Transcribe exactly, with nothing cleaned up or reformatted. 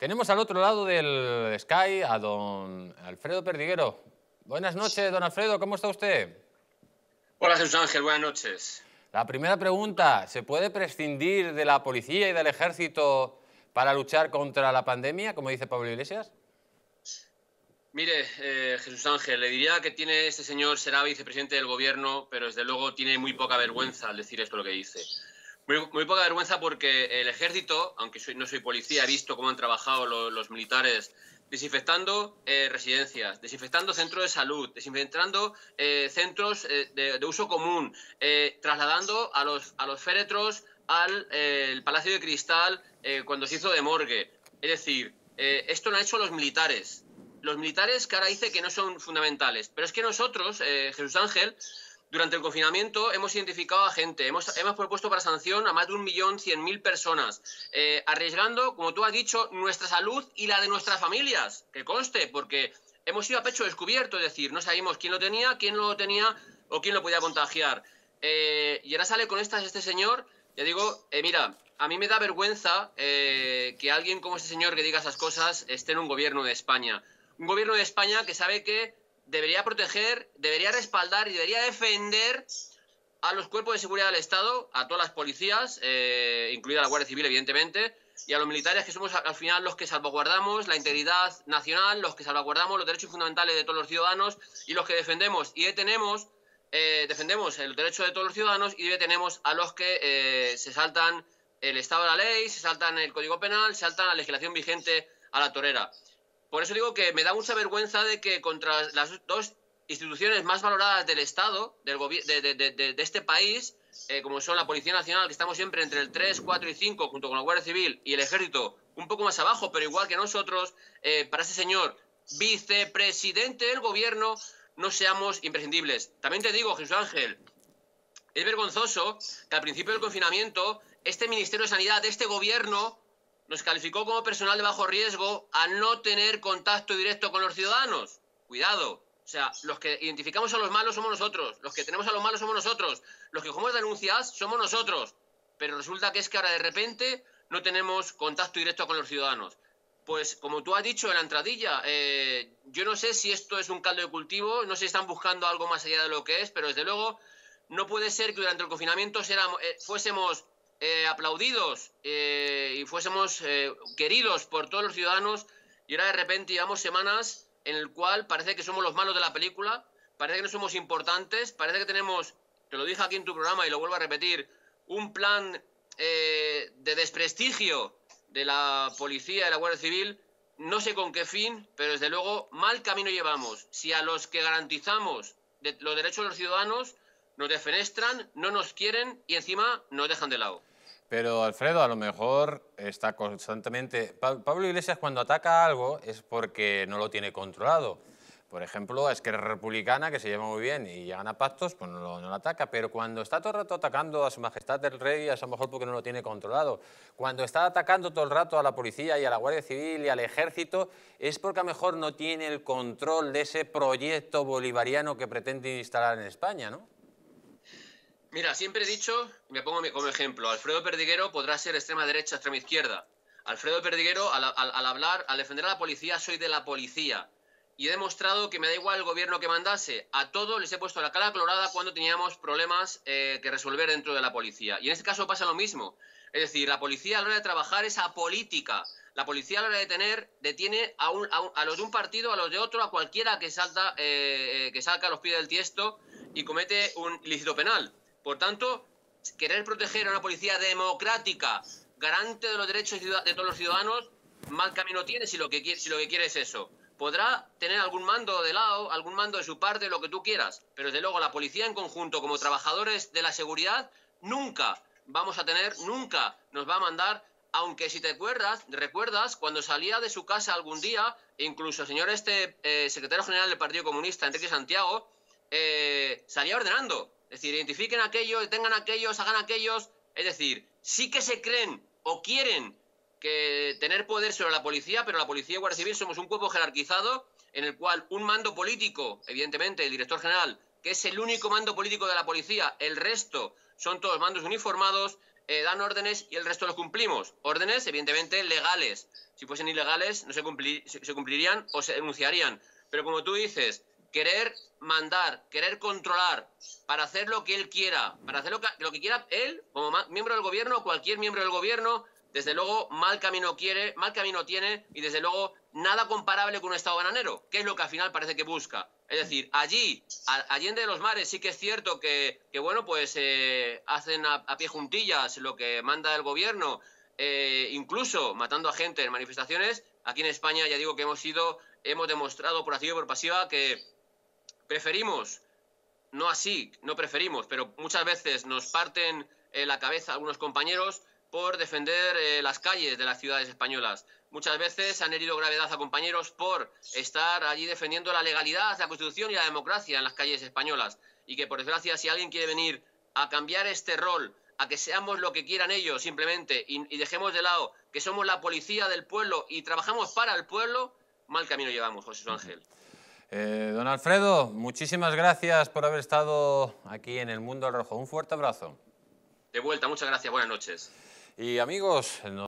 Tenemos al otro lado del Sky a don Alfredo Perdiguero. Buenas noches, don Alfredo, ¿cómo está usted? Hola, Jesús Ángel, buenas noches. La primera pregunta, ¿se puede prescindir de la policía y del ejército para luchar contra la pandemia, como dice Pablo Iglesias? Mire, eh, Jesús Ángel, le diría que tiene este señor, será vicepresidente del gobierno, pero desde luego tiene muy poca vergüenza al decir esto lo que dice. Muy, muy poca vergüenza porque el ejército, aunque soy, no soy policía, he visto cómo han trabajado lo, los militares desinfectando eh, residencias, desinfectando centros de salud, desinfectando eh, centros eh, de, de uso común, eh, trasladando a los, a los féretros al eh, el Palacio de Cristal eh, cuando se hizo de morgue. Es decir, eh, esto lo han hecho los militares. Los militares que ahora dice que no son fundamentales. Pero es que nosotros, eh, Jesús Ángel, durante el confinamiento hemos identificado a gente, hemos, hemos propuesto para sanción a más de un millón cien mil personas, eh, arriesgando, como tú has dicho, nuestra salud y la de nuestras familias, que conste, porque hemos ido a pecho descubierto, es decir, no sabíamos quién lo tenía, quién no lo tenía o quién lo podía contagiar. Eh, y ahora sale con estas este señor, ya digo, eh, mira... A mí me da vergüenza eh, que alguien como este señor que diga esas cosas esté en un gobierno de España. Un gobierno de España que sabe que debería proteger, debería respaldar y debería defender a los cuerpos de seguridad del Estado, a todas las policías, eh, incluida la Guardia Civil, evidentemente, y a los militares que somos al final los que salvaguardamos la integridad nacional, los que salvaguardamos los derechos fundamentales de todos los ciudadanos y los que defendemos y detenemos, eh, defendemos el derecho de todos los ciudadanos y detenemos a los que eh, se saltan el Estado de la ley, se saltan el Código Penal, se saltan la legislación vigente a la torera. Por eso digo que me da mucha vergüenza de que contra las dos instituciones más valoradas del Estado, del de, de, de, de este país, eh, como son la Policía Nacional, que estamos siempre entre el tres, cuatro y cinco, junto con la Guardia Civil y el Ejército, un poco más abajo, pero igual que nosotros, eh, para ese señor vicepresidente del Gobierno, no seamos imprescindibles. También te digo, Jesús Ángel, es vergonzoso que al principio del confinamiento este Ministerio de Sanidad, este Gobierno, nos calificó como personal de bajo riesgo al no tener contacto directo con los ciudadanos. Cuidado. O sea, los que identificamos a los malos somos nosotros. Los que tenemos a los malos somos nosotros. Los que cogemos denuncias somos nosotros. Pero resulta que es que ahora de repente no tenemos contacto directo con los ciudadanos. Pues como tú has dicho en la entradilla, eh, yo no sé si esto es un caldo de cultivo, no sé si están buscando algo más allá de lo que es, pero desde luego no puede ser que durante el confinamiento seramos, eh, fuésemos... Eh, aplaudidos eh, y fuésemos eh, queridos por todos los ciudadanos y ahora de repente llevamos semanas en el cual parece que somos los malos de la película, parece que no somos importantes, parece que tenemos, te lo dije aquí en tu programa y lo vuelvo a repetir, un plan eh, de desprestigio de la policía, de la Guardia Civil, no sé con qué fin, pero desde luego mal camino llevamos. Si a los que garantizamos de, los derechos de los ciudadanos nos defenestran, no nos quieren y encima nos dejan de lado. Pero, Alfredo, a lo mejor está constantemente... Pa- Pablo Iglesias cuando ataca algo es porque no lo tiene controlado. Por ejemplo, a Esquerra Republicana, que se lleva muy bien y llegan a pactos, pues no lo, no lo ataca. Pero cuando está todo el rato atacando a su majestad el rey, a lo mejor porque no lo tiene controlado. Cuando está atacando todo el rato a la policía y a la Guardia Civil y al ejército, es porque a lo mejor no tiene el control de ese proyecto bolivariano que pretende instalar en España, ¿no? Mira, siempre he dicho, me pongo como ejemplo, Alfredo Perdiguero podrá ser extrema derecha, extrema izquierda. Alfredo Perdiguero, al, al, al hablar, al defender a la policía, soy de la policía. Y he demostrado que me da igual el gobierno que mandase. A todos les he puesto la cara colorada cuando teníamos problemas eh, que resolver dentro de la policía. Y en este caso pasa lo mismo. Es decir, la policía a la hora de trabajar es apolítica. La policía a la hora de detener, detiene a, un, a, un, a los de un partido, a los de otro, a cualquiera que salta, eh, que salga a los pies del tiesto y comete un ilícito penal. Por tanto, querer proteger a una policía democrática, garante de los derechos de todos los ciudadanos, mal camino tiene si lo que quiere, si lo que quiere es eso. Podrá tener algún mando de lado, algún mando de su parte, lo que tú quieras, pero desde luego la policía en conjunto, como trabajadores de la seguridad, nunca vamos a tener, nunca nos va a mandar, aunque si te acuerdas, recuerdas, cuando salía de su casa algún día, incluso el señor este eh, secretario general del Partido Comunista, Enrique Santiago, eh, salía ordenando. Es decir, identifiquen a aquellos, detengan a aquellos, hagan a aquellos. Es decir, sí que se creen o quieren que tener poder sobre la policía, pero la policía y Guardia Civil somos un cuerpo jerarquizado en el cual un mando político, evidentemente el director general, que es el único mando político de la policía, el resto son todos mandos uniformados, eh, dan órdenes y el resto los cumplimos. Órdenes, evidentemente, legales. Si fuesen ilegales, no se, cumplir, se cumplirían o se denunciarían. Pero como tú dices, querer mandar, querer controlar, para hacer lo que él quiera, para hacer lo que, lo que quiera él, como miembro del gobierno, cualquier miembro del gobierno, desde luego mal camino quiere, mal camino tiene, y desde luego nada comparable con un Estado bananero, que es lo que al final parece que busca. Es decir, allí, a, Allende de los Mares, sí que es cierto que, que bueno, pues eh, hacen a, a pie juntillas lo que manda el gobierno, eh, incluso matando a gente en manifestaciones. Aquí en España ya digo que hemos sido, hemos demostrado por activa y por pasiva que preferimos, no así, no preferimos, pero muchas veces nos parten eh, la cabeza algunos compañeros por defender eh, las calles de las ciudades españolas. Muchas veces han herido gravedad a compañeros por estar allí defendiendo la legalidad, la Constitución y la democracia en las calles españolas. Y que, por desgracia, si alguien quiere venir a cambiar este rol, a que seamos lo que quieran ellos simplemente y, y dejemos de lado que somos la policía del pueblo y trabajamos para el pueblo, mal camino llevamos, Jesús Ángel. Eh, don Alfredo, muchísimas gracias por haber estado aquí en el Mundo Rojo. Un fuerte abrazo. De vuelta, muchas gracias. Buenas noches. Y amigos, nos...